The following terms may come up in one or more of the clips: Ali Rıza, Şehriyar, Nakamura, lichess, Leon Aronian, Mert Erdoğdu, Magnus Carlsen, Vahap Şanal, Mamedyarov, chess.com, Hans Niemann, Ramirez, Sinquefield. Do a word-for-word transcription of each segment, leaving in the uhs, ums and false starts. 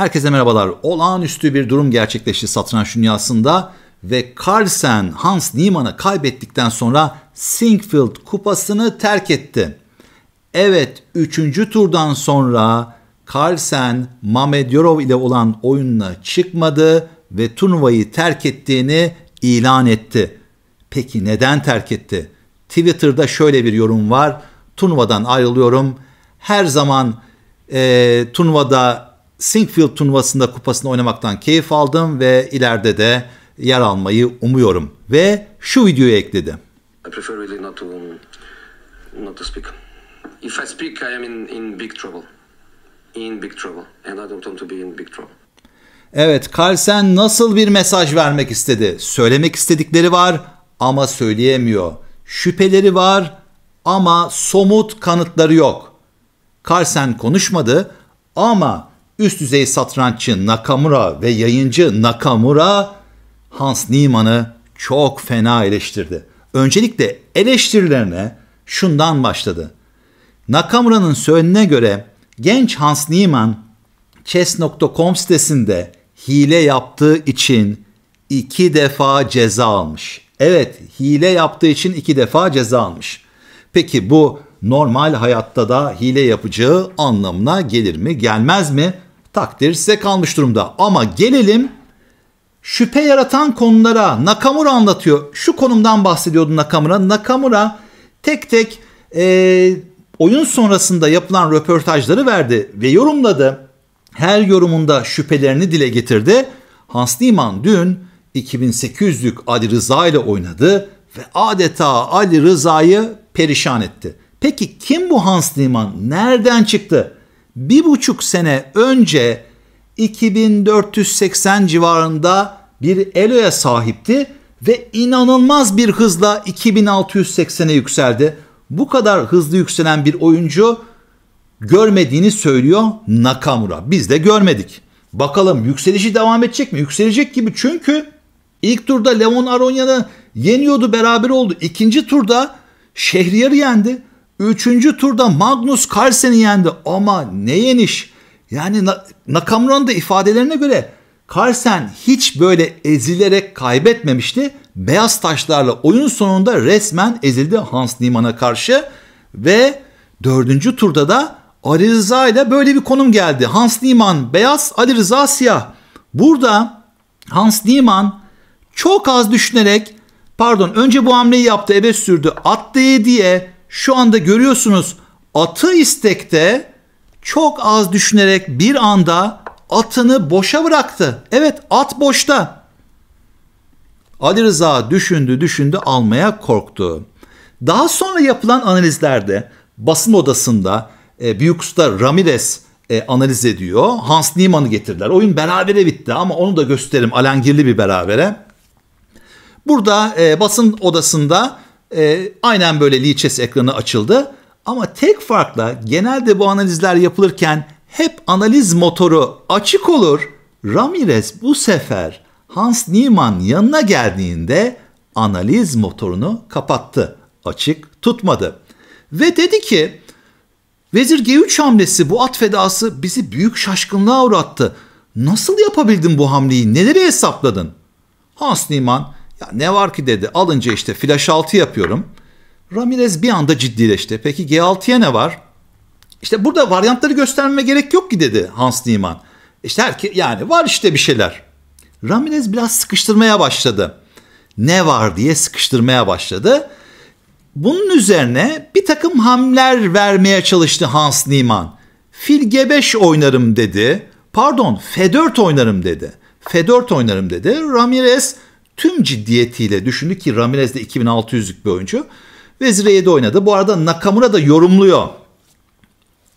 Herkese merhabalar. Olağanüstü bir durum gerçekleşti satranç dünyasında ve Carlsen Hans Niemann'a kaybettikten sonra Sinquefield kupasını terk etti. Evet, üçüncü turdan sonra Carlsen Mamedyarov ile olan oyununa çıkmadı ve turnuvayı terk ettiğini ilan etti. Peki neden terk etti? Twitter'da şöyle bir yorum var. Turnuvadan ayrılıyorum. Her zaman e, turnuvada, Sinquefield turnuvasında kupasını oynamaktan keyif aldım ve ileride de yer almayı umuyorum. Ve şu videoyu ekledi. I prefer really not to, not to speak. If I speak, I am in, in big trouble. In big trouble. And I don't want to be in big trouble. Evet, Carlsen nasıl bir mesaj vermek istedi? Söylemek istedikleri var ama söyleyemiyor. Şüpheleri var ama somut kanıtları yok. Carlsen konuşmadı ama üst düzey satranççı Nakamura ve yayıncı Nakamura Hans Niemann'ı çok fena eleştirdi. Öncelikle eleştirilerine şundan başladı. Nakamura'nın söylediğine göre genç Hans Niemann chess nokta com sitesinde hile yaptığı için iki defa ceza almış. Evet, hile yaptığı için iki defa ceza almış. Peki bu normal hayatta da hile yapacağı anlamına gelir mi, gelmez mi? Takdir size kalmış durumda. Ama gelelim şüphe yaratan konulara. Nakamura anlatıyor. Şu konumdan bahsediyordu Nakamura. Nakamura tek tek e, oyun sonrasında yapılan röportajları verdi ve yorumladı. Her yorumunda şüphelerini dile getirdi. Hans Niemann dün iki bin sekiz yüzlük Ali Rıza ile oynadı ve adeta Ali Rıza'yı perişan etti. Peki kim bu Hans Niemann? Nereden çıktı? Bir buçuk sene önce iki bin dört yüz seksen civarında bir Elo'ya sahipti ve inanılmaz bir hızla iki bin altı yüz seksene yükseldi. Bu kadar hızlı yükselen bir oyuncu görmediğini söylüyor Nakamura. Biz de görmedik. Bakalım yükselişi devam edecek mi? Yükselecek gibi, çünkü ilk turda Leon Aronian'ı yeniyordu, beraber oldu. İkinci turda Şehriyar'ı yendi. Üçüncü turda Magnus Carlsen'i yendi. Ama ne yeniş? Yani Nakamura'nın da ifadelerine göre Carlsen hiç böyle ezilerek kaybetmemişti. Beyaz taşlarla oyun sonunda resmen ezildi Hans Niemann'a karşı ve dördüncü turda da Ali Rıza ile böyle bir konum geldi. Hans Niemann beyaz, Ali Rıza siyah. Burada Hans Niemann çok az düşünerek, pardon, önce bu hamleyi yaptı, ebe sürdü, attı diye. Şu anda görüyorsunuz atı istekte çok az düşünerek bir anda atını boşa bıraktı. Evet, at boşta. Ali Rıza düşündü düşündü, almaya korktu. Daha sonra yapılan analizlerde basın odasında e, büyük usta Ramirez e, analiz ediyor. Hans Niemann'ı getirdiler. Oyun berabere bitti ama onu da gösterelim. Alengirli bir berabere. Burada e, basın odasında e, aynen böyle lichess ekranı açıldı. Ama tek farkla genelde bu analizler yapılırken hep analiz motoru açık olur. Ramirez bu sefer Hans Niemann yanına geldiğinde analiz motorunu kapattı. Açık tutmadı. Ve dedi ki vezir G üç hamlesi, bu at fedası bizi büyük şaşkınlığa uğrattı. Nasıl yapabildin bu hamleyi? Neleri hesapladın? Hans Niemann ya ne var ki dedi. Alınca işte flash altı yapıyorum. Ramirez bir anda ciddileşti. Peki G altıya ne var? İşte burada varyantları göstermeme gerek yok ki dedi Hans Niemann. İşte herkes, yani var işte bir şeyler. Ramirez biraz sıkıştırmaya başladı. Ne var diye sıkıştırmaya başladı. Bunun üzerine bir takım hamleler vermeye çalıştı Hans Niemann. Fil G beş oynarım dedi. Pardon, F dört oynarım dedi. F dört oynarım dedi. Ramirez tüm ciddiyetiyle düşündü ki Ramirez de iki bin altı yüzlük bir oyuncu. Vezir E yedi oynadı. Bu arada Nakamura da yorumluyor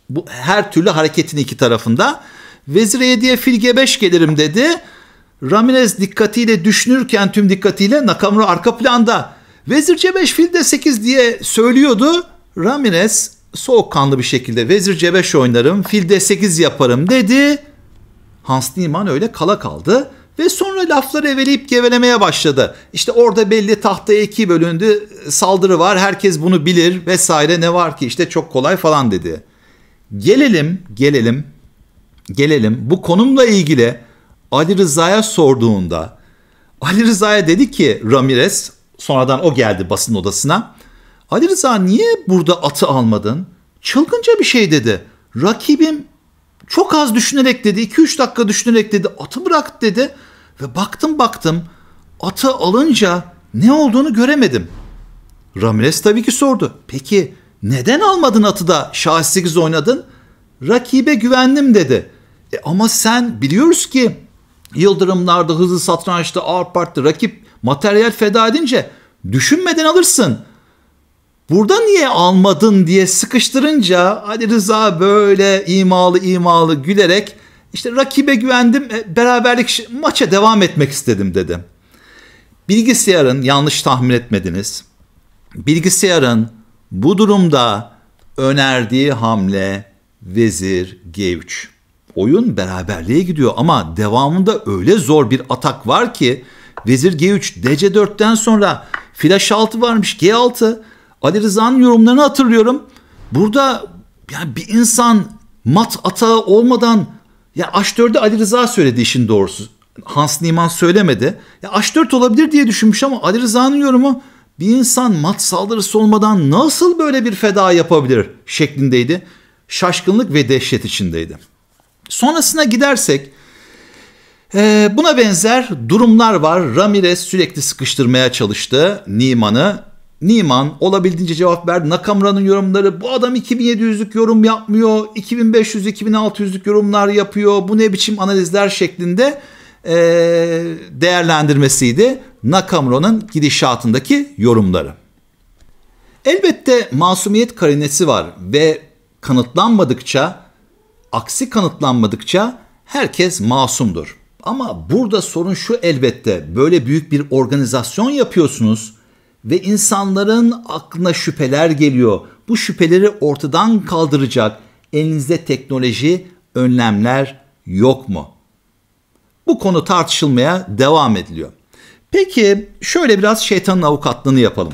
bu her türlü hareketin iki tarafında. Vezir E yediye fil G beş gelirim dedi. Ramirez dikkatiyle düşünürken, tüm dikkatiyle, Nakamura arka planda vezir C beş fil D sekiz diye söylüyordu. Ramirez soğukkanlı bir şekilde vezir C beş oynarım, fil D sekiz yaparım dedi. Hans Niemann öyle kala kaldı ve sonra lafları eveleyip gevelemeye başladı. İşte orada belli, tahtaya iki bölündü, saldırı var, herkes bunu bilir vesaire, ne var ki işte çok kolay falan dedi. Gelelim, gelelim gelelim. Bu konumla ilgili Ali Rıza'ya sorduğunda, Ali Rıza'ya dedi ki Ramirez, sonradan o geldi basın odasına. Ali Rıza, niye burada atı almadın? Çılgınca bir şey dedi. Rakibim çok az düşünerek dedi, iki üç dakika düşünerek dedi, atı bırak dedi. Ve baktım baktım atı alınca ne olduğunu göremedim. Ramirez tabii ki sordu. Peki neden almadın atı da şah sekiz oynadın? Rakibe güvendim dedi. E ama sen biliyoruz ki yıldırımlarda, hızlı satrançta, ağır partta rakip materyal feda edince düşünmeden alırsın. Burada niye almadın diye sıkıştırınca Ali Rıza böyle imalı imalı gülerek işte rakibe güvendim, beraberlik, maça devam etmek istedim dedi. Bilgisayarın, yanlış tahmin etmediniz, bilgisayarın bu durumda önerdiği hamle vezir G üç. Oyun beraberliğe gidiyor ama devamında öyle zor bir atak var ki vezir G üç, D C dört'ten sonra flash altı varmış, G altı. Ali Rıza'nın yorumlarını hatırlıyorum. Burada yani bir insan mat atağı olmadan, ya H dört'ü Ali Rıza söyledi işin doğrusu. Hans Niemann söylemedi. Ya H dört olabilir diye düşünmüş ama Ali Rıza'nın yorumu bir insan mat saldırısı olmadan nasıl böyle bir feda yapabilir şeklindeydi. Şaşkınlık ve dehşet içindeydi. Sonrasına gidersek e, buna benzer durumlar var. Ramirez sürekli sıkıştırmaya çalıştı Niman'ı. Niemann olabildiğince cevap verdi. Nakamura'nın yorumları, bu adam iki bin yedi yüzlük yorum yapmıyor, iki bin beş yüz iki bin altı yüzlük yorumlar yapıyor, bu ne biçim analizler şeklinde e, değerlendirmesiydi Nakamura'nın gidişatındaki yorumları. Elbette masumiyet karinesi var ve kanıtlanmadıkça, aksi kanıtlanmadıkça herkes masumdur. Ama burada sorun şu elbette, böyle büyük bir organizasyon yapıyorsunuz ve insanların aklına şüpheler geliyor. Bu şüpheleri ortadan kaldıracak elinizde teknoloji, önlemler yok mu? Bu konu tartışılmaya devam ediliyor. Peki şöyle biraz şeytanın avukatlığını yapalım.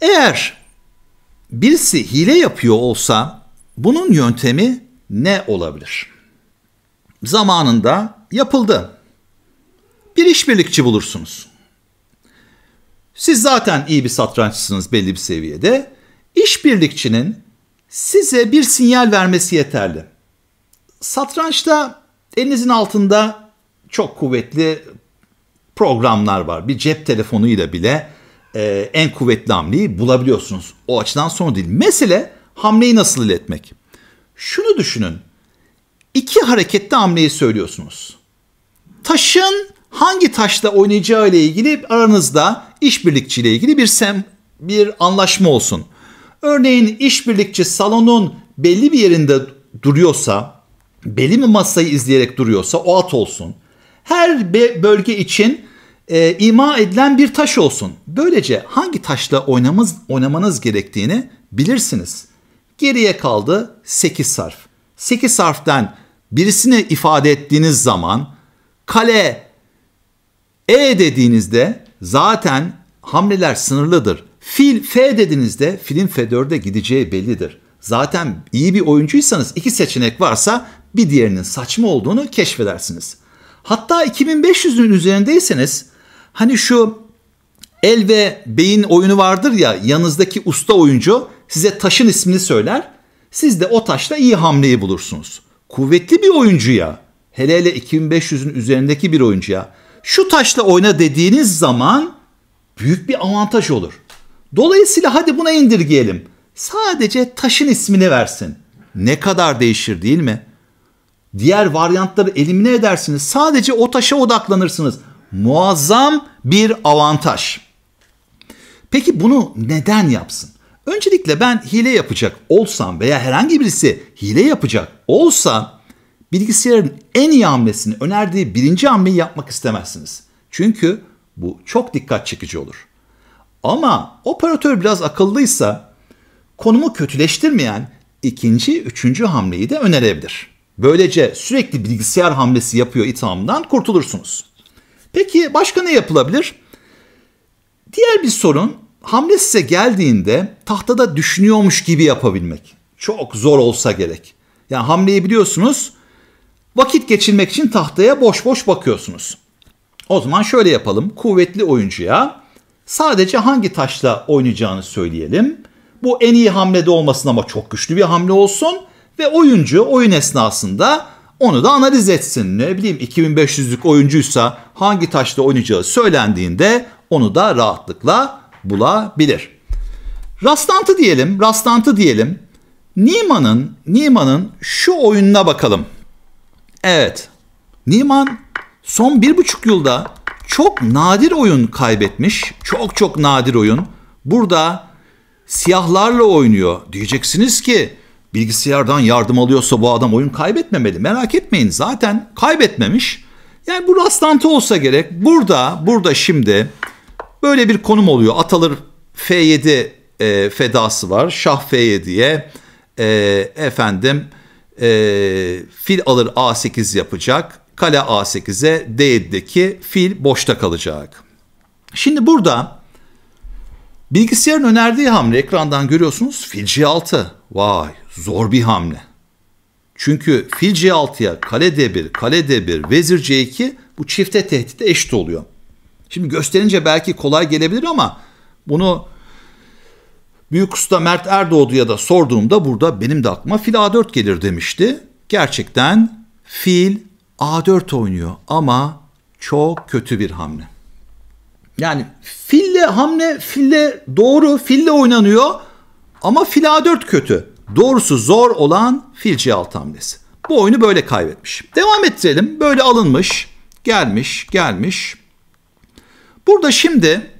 Eğer birisi hile yapıyor olsa bunun yöntemi ne olabilir? Zamanında yapıldı. Bir işbirlikçi bulursunuz. Siz zaten iyi bir satranççısınız belli bir seviyede. İşbirlikçinin size bir sinyal vermesi yeterli. Satrançta elinizin altında çok kuvvetli programlar var. Bir cep telefonuyla bile e, en kuvvetli hamleyi bulabiliyorsunuz. O açıdan sonra değil. Mesele hamleyi nasıl iletmek. Şunu düşünün. İki hareketli hamleyi söylüyorsunuz. Taşın hangi taşla oynayacağı ile ilgili aranızda işbirlikçi ile ilgili bir sem bir anlaşma olsun. Örneğin işbirlikçi salonun belli bir yerinde duruyorsa, belli bir masayı izleyerek duruyorsa o at olsun. Her bölge için e, ima edilen bir taş olsun. Böylece hangi taşla oynamız, oynamanız gerektiğini bilirsiniz. Geriye kaldı sekiz harf. sekiz harften birisini ifade ettiğiniz zaman kale E dediğinizde zaten hamleler sınırlıdır. Fil F dediğinizde filin F dört'e gideceği bellidir. Zaten iyi bir oyuncuysanız iki seçenek varsa bir diğerinin saçma olduğunu keşfedersiniz. Hatta iki bin beş yüz'ün üzerindeyseniz hani şu el ve beyin oyunu vardır ya, yanınızdaki usta oyuncu size taşın ismini söyler. Siz de o taşla iyi hamleyi bulursunuz. Kuvvetli bir oyuncuya, hele hele iki bin beş yüz'ün üzerindeki bir oyuncuya şu taşla oyna dediğiniz zaman büyük bir avantaj olur. Dolayısıyla hadi buna indirgeyelim. Sadece taşın ismini versin. Ne kadar değişir değil mi? Diğer varyantları elimine edersiniz. Sadece o taşa odaklanırsınız. Muazzam bir avantaj. Peki bunu neden yapsın? Öncelikle ben hile yapacak olsam veya herhangi birisi hile yapacak olsa bilgisayarın en iyi hamlesini, önerdiği birinci hamleyi yapmak istemezsiniz. Çünkü bu çok dikkat çekici olur. Ama operatör biraz akıllıysa konumu kötüleştirmeyen ikinci, üçüncü hamleyi de önerebilir. Böylece sürekli bilgisayar hamlesi yapıyor ithamından kurtulursunuz. Peki başka ne yapılabilir? Diğer bir sorun, hamle size geldiğinde tahtada düşünüyormuş gibi yapabilmek. Çok zor olsa gerek. Yani hamleyi biliyorsunuz. Vakit geçirmek için tahtaya boş boş bakıyorsunuz. O zaman şöyle yapalım. Kuvvetli oyuncuya sadece hangi taşla oynayacağını söyleyelim. Bu en iyi hamlede olmasın ama çok güçlü bir hamle olsun. Ve oyuncu oyun esnasında onu da analiz etsin. Ne bileyim iki bin beş yüzlük oyuncuysa hangi taşla oynayacağı söylendiğinde onu da rahatlıkla bulabilir. Rastlantı diyelim, rastlantı diyelim. Niemann'ın, Niemann'ın şu oyununa bakalım. Evet, Niemann son bir buçuk yılda çok nadir oyun kaybetmiş. Çok çok nadir oyun. Burada siyahlarla oynuyor. Diyeceksiniz ki bilgisayardan yardım alıyorsa bu adam oyun kaybetmemeli. Merak etmeyin, zaten kaybetmemiş. Yani bu rastlantı olsa gerek. Burada, burada şimdi böyle bir konum oluyor. Atalır F yedi e, fedası var. Şah F yedi'ye e, efendim e, fil alır A sekiz yapacak. Kale A sekiz'e D yedi'deki fil boşta kalacak. Şimdi burada bilgisayarın önerdiği hamle ekrandan görüyorsunuz. Fil C altı. Vay, zor bir hamle. Çünkü fil C altı'ya kale D bir, kale D bir, vezir C iki bu çifte tehdide eşit oluyor. Şimdi gösterince belki kolay gelebilir ama bunu büyük usta Mert Erdoğdu'ya da sorduğumda burada benim de aklıma fil A dört gelir demişti. Gerçekten fil A dört oynuyor ama çok kötü bir hamle. Yani fille hamle, fille doğru, fille oynanıyor ama fil A dört kötü. Doğrusu zor olan fil C altı hamlesi. Bu oyunu böyle kaybetmiş. Devam ettirelim. Böyle alınmış, gelmiş, gelmiş. Burada şimdi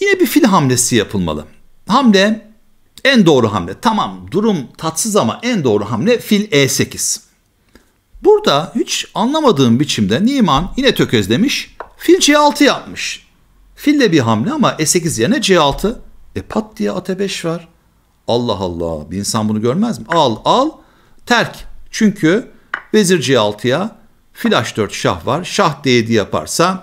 yine bir fil hamlesi yapılmalı. Hamle en doğru hamle. Tamam, durum tatsız ama en doğru hamle fil E sekiz. Burada hiç anlamadığım biçimde Niemann yine tökezlemiş. Fil C altı yapmış. Fille bir hamle ama E sekiz yerine C altı. E pat diye at E beş var. Allah Allah, bir insan bunu görmez mi? Al al terk. Çünkü vezir C altı'ya fil H dört şah var. Şah D yedi yaparsa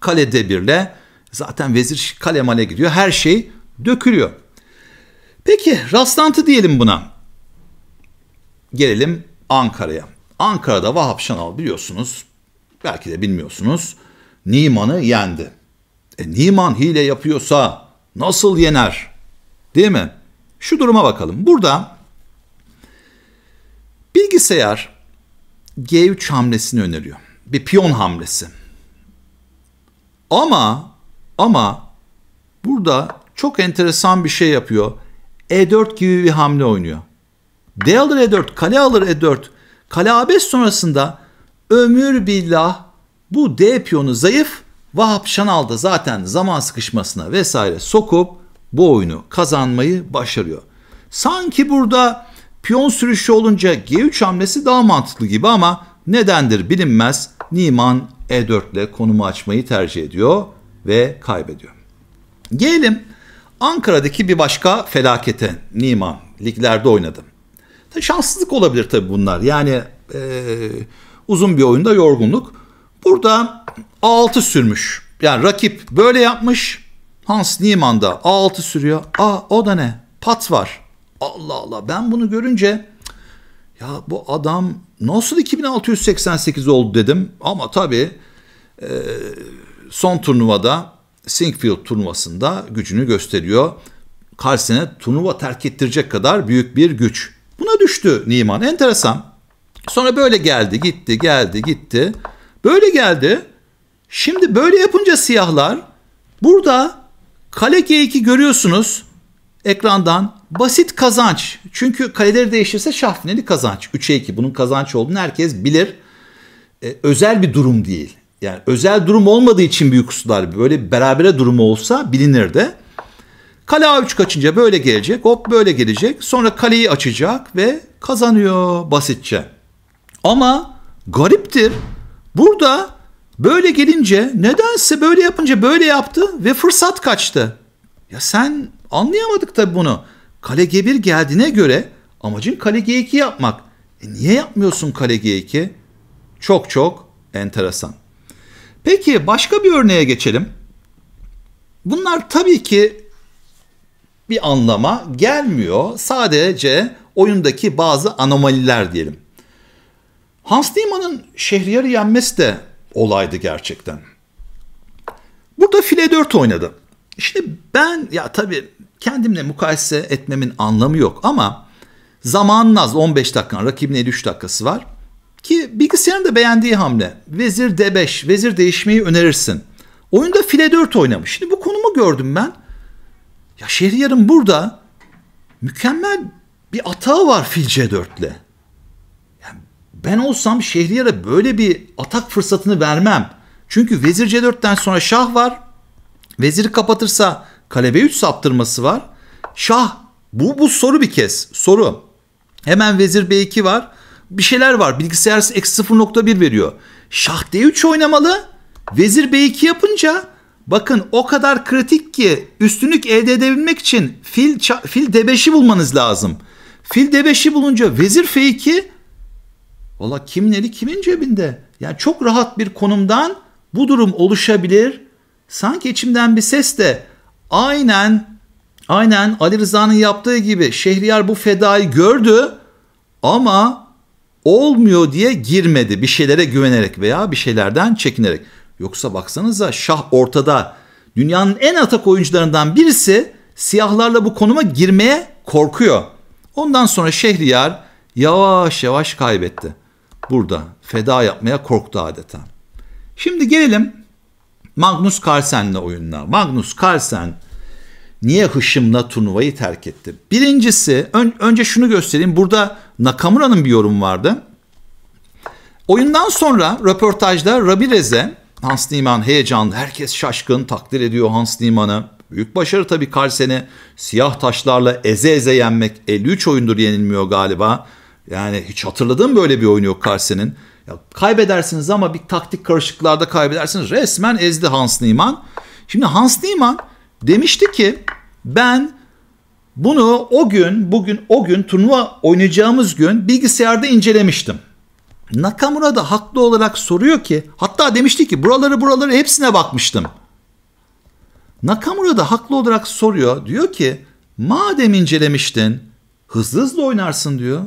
kale D bir'le zaten vezir kale male gidiyor. Her şey dökülüyor. Peki rastlantı diyelim buna. Gelelim Ankara'ya. Ankara'da Vahap Şanal biliyorsunuz. Belki de bilmiyorsunuz. Niemann'ı yendi. E, Niemann hile yapıyorsa nasıl yener? Değil mi? Şu duruma bakalım. Burada bilgisayar G üç hamlesini öneriyor. Bir piyon hamlesi. Ama ama burada çok enteresan bir şey yapıyor. E dört gibi bir hamle oynuyor. D alır E dört, kale alır E dört. Kale A beş sonrasında ömür billah bu D piyonu zayıf. Vahap Şanal da zaten zaman sıkışmasına vesaire sokup bu oyunu kazanmayı başarıyor. Sanki burada piyon sürüşü olunca G üç hamlesi daha mantıklı gibi ama nedendir bilinmez. Niemann E dört ile konumu açmayı tercih ediyor ve kaybediyor. Gelelim Ankara'daki bir başka felakete. Niemann liglerde oynadı. Şanssızlık olabilir tabii bunlar. Yani e, uzun bir oyunda yorgunluk. Burada A altı sürmüş. Yani rakip böyle yapmış. Hans Niemann da A altı sürüyor. Aa, o da ne? Pat var. Allah Allah, ben bunu görünce ya bu adam nasıl iki bin altı yüz seksen sekiz oldu dedim. Ama tabii e, son turnuvada Sinquefield turnuvasında gücünü gösteriyor. Carlsen'e turnuva terk ettirecek kadar büyük bir güç. Buna düştü Niemann. Enteresan. Sonra böyle geldi, gitti, geldi, gitti. Böyle geldi. Şimdi böyle yapınca siyahlar burada kale G iki görüyorsunuz ekrandan. Basit kazanç. Çünkü kaleleri değiştirse şah finali kazanç. üçe iki. Bunun kazanç olduğunu herkes bilir. Ee, özel bir durum değil. Yani özel durum olmadığı için büyük ustalar böyle berabere durumu olsa bilinirdi. Kale A üç kaçınca böyle gelecek. Hop böyle gelecek. Sonra kaleyi açacak ve kazanıyor basitçe. Ama gariptir. Burada böyle gelince nedense böyle yapınca böyle yaptı ve fırsat kaçtı. Ya sen anlayamadık tabii bunu. Kale G bir geldiğine göre amacın kale G iki yapmak. E niye yapmıyorsun kale G iki? Çok çok enteresan. Peki başka bir örneğe geçelim. Bunlar tabii ki bir anlama gelmiyor. Sadece oyundaki bazı anomaliler diyelim. Hans Niemann'ın Şehriyar'ı yenmesi de olaydı gerçekten. Burada file dört oynadı. Şimdi ben ya tabii kendimle mukayese etmemin anlamı yok ama zamanın az, on beş dakikan, rakibine üç dakikası var. Ki bilgisayarın da beğendiği hamle. Vezir D beş, vezir değişmeyi önerirsin. Oyunda file dört oynamış. Şimdi bu konumu gördüm ben. Ya Şehriyar'ın burada mükemmel bir atağı var fil C dört ile. Yani ben olsam Şehriyar'a böyle bir atak fırsatını vermem. Çünkü vezir C dörtten sonra şah var. Veziri kapatırsa kale B üç saptırması var. Şah, bu, bu soru bir kez. Soru. Hemen vezir B iki var. Bir şeyler var. Bilgisayar eksi sıfır nokta bir veriyor. Şah D üç oynamalı. Vezir B iki yapınca bakın o kadar kritik ki üstünlük elde edebilmek için fil, fil D beşi bulmanız lazım. Fil D beşi bulunca vezir F iki, valla kimin eli kimin cebinde. Yani çok rahat bir konumdan bu durum oluşabilir. Sanki içimden bir ses de aynen aynen Ali Rıza'nın yaptığı gibi Şehriyar bu fedayı gördü ama olmuyor diye girmedi. Bir şeylere güvenerek veya bir şeylerden çekinerek. Yoksa baksanıza şah ortada. Dünyanın en atak oyuncularından birisi siyahlarla bu konuma girmeye korkuyor. Ondan sonra Şehriyar yavaş yavaş kaybetti. Burada feda yapmaya korktu adeta. Şimdi gelelim Magnus Carlsen'le oyununa. Magnus Carlsen niye hışımla turnuvayı terk etti? Birincisi, ön, önce şunu göstereyim. Burada Nakamura'nın bir yorumu vardı. Oyundan sonra röportajda Ramirez'e Hans Niemann heyecanlı, herkes şaşkın, takdir ediyor Hans Niemann'ı. Büyük başarı tabii Carlsen'i siyah taşlarla eze eze yenmek. elli üç oyundur yenilmiyor galiba. Yani hiç hatırladığım böyle bir oyunu yok Carlsen'in. Kaybedersiniz ama bir taktik karışıklarda kaybedersiniz. Resmen ezdi Hans Niemann. Şimdi Hans Niemann demişti ki ben bunu o gün, bugün, o gün turnuva oynayacağımız gün bilgisayarda incelemiştim. Nakamura da haklı olarak soruyor ki, hatta demişti ki buraları buraları hepsine bakmıştım. Nakamura da haklı olarak soruyor, diyor ki madem incelemiştin hızlı hızlı oynarsın diyor.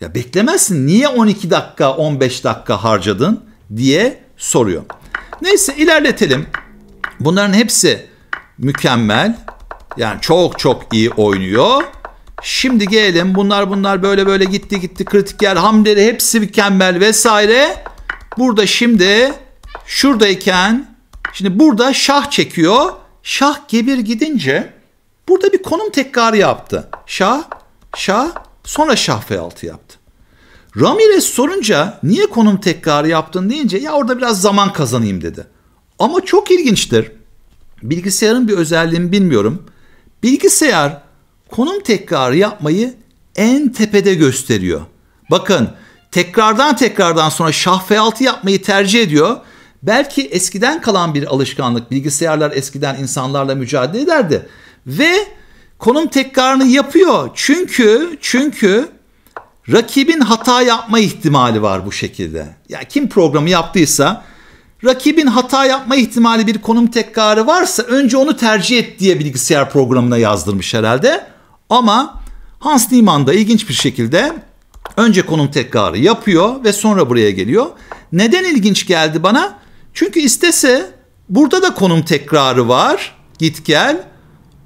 Ya beklemezsin, niye on iki dakika on beş dakika harcadın diye soruyor. Neyse ilerletelim. Bunların hepsi mükemmel. Yani çok çok iyi oynuyor. Şimdi gelelim bunlar bunlar böyle böyle gitti gitti kritik yer hamleri hepsi mükemmel vesaire. Burada şimdi şuradayken şimdi burada şah çekiyor. Şah gebir gidince burada bir konum tekrarı yaptı. Şah, şah, sonra şah F altı yaptı. Ramirez sorunca niye konum tekrarı yaptın deyince ya orada biraz zaman kazanayım dedi. Ama çok ilginçtir. Bilgisayarın bir özelliğini bilmiyorum. Bilgisayar konum tekrarı yapmayı en tepede gösteriyor. Bakın tekrardan tekrardan sonra şah F altı yapmayı tercih ediyor. Belki eskiden kalan bir alışkanlık, bilgisayarlar eskiden insanlarla mücadele ederdi. Ve konum tekrarını yapıyor. Çünkü çünkü rakibin hata yapma ihtimali var bu şekilde. Ya kim programı yaptıysa rakibin hata yapma ihtimali bir konum tekrarı varsa önce onu tercih et diye bilgisayar programına yazdırmış herhalde. Ama Hans Niemann da ilginç bir şekilde önce konum tekrarı yapıyor ve sonra buraya geliyor. Neden ilginç geldi bana? Çünkü istese burada da konum tekrarı var. Git gel.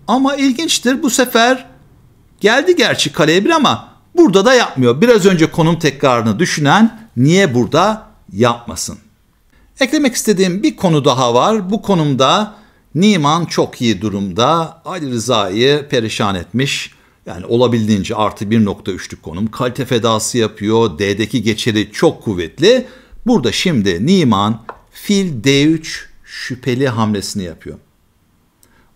Ama ilginçtir bu sefer geldi gerçi kaleye bir ama burada da yapmıyor. Biraz önce konum tekrarını düşünen niye burada yapmasın? Eklemek istediğim bir konu daha var. Bu konumda Niemann çok iyi durumda. Ali Rıza'yı perişan etmiş. Yani olabildiğince artı bir nokta üçlük konum. Kalite fedası yapıyor. D'deki geçeri çok kuvvetli. Burada şimdi Niemann fil D üç şüpheli hamlesini yapıyor.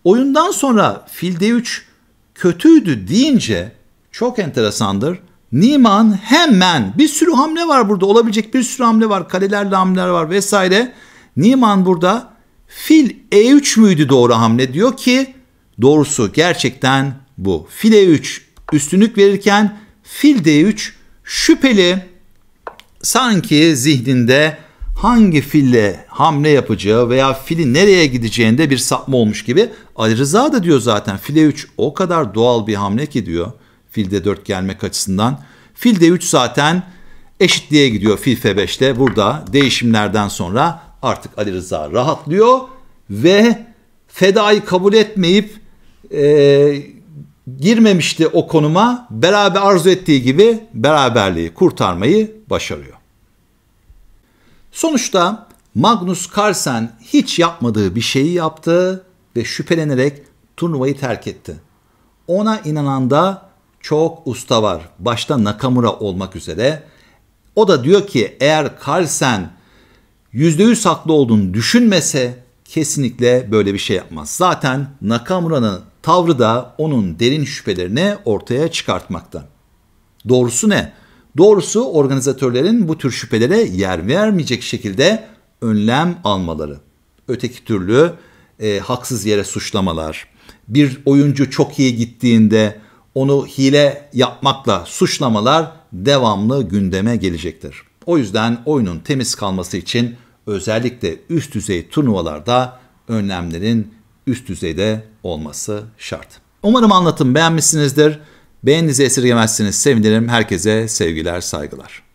Oyundan sonra fil D üç kötüydü deyince çok enteresandır. Niemann hemen bir sürü hamle var burada. Olabilecek bir sürü hamle var. Kalelerle hamleler var vesaire. Niemann burada fil E üç müydü doğru hamle diyor ki doğrusu gerçekten bu. Fil E üç üstünlük verirken fil D üç şüpheli. Sanki zihninde hangi fille hamle yapacağı veya fili nereye gideceğinde bir sapma olmuş gibi. Ali Rıza da diyor zaten fil E üç o kadar doğal bir hamle ki diyor. Filde dört gelmek açısından. Filde üç zaten eşitliğe gidiyor fil F beş'te. Burada değişimlerden sonra artık Ali Rıza rahatlıyor ve fedayı kabul etmeyip e, girmemişti o konuma. Beraber arzu ettiği gibi beraberliği kurtarmayı başarıyor. Sonuçta Magnus Carlsen hiç yapmadığı bir şeyi yaptı ve şüphelenerek turnuvayı terk etti. Ona inanan da çok usta var. Başta Nakamura olmak üzere. O da diyor ki eğer Carlsen yüzde yüz haklı olduğunu düşünmese kesinlikle böyle bir şey yapmaz. Zaten Nakamura'nın tavrı da onun derin şüphelerini ortaya çıkartmakta. Doğrusu ne? Doğrusu organizatörlerin bu tür şüphelere yer vermeyecek şekilde önlem almaları. Öteki türlü e, haksız yere suçlamalar. Bir oyuncu çok iyi gittiğinde onu hile yapmakla suçlamalar devamlı gündeme gelecektir. O yüzden oyunun temiz kalması için özellikle üst düzey turnuvalarda önlemlerin üst düzeyde olması şart. Umarım anlatım beğenmişsinizdir. Beğeninizi esirgemezsiniz, sevinirim. Herkese sevgiler, saygılar.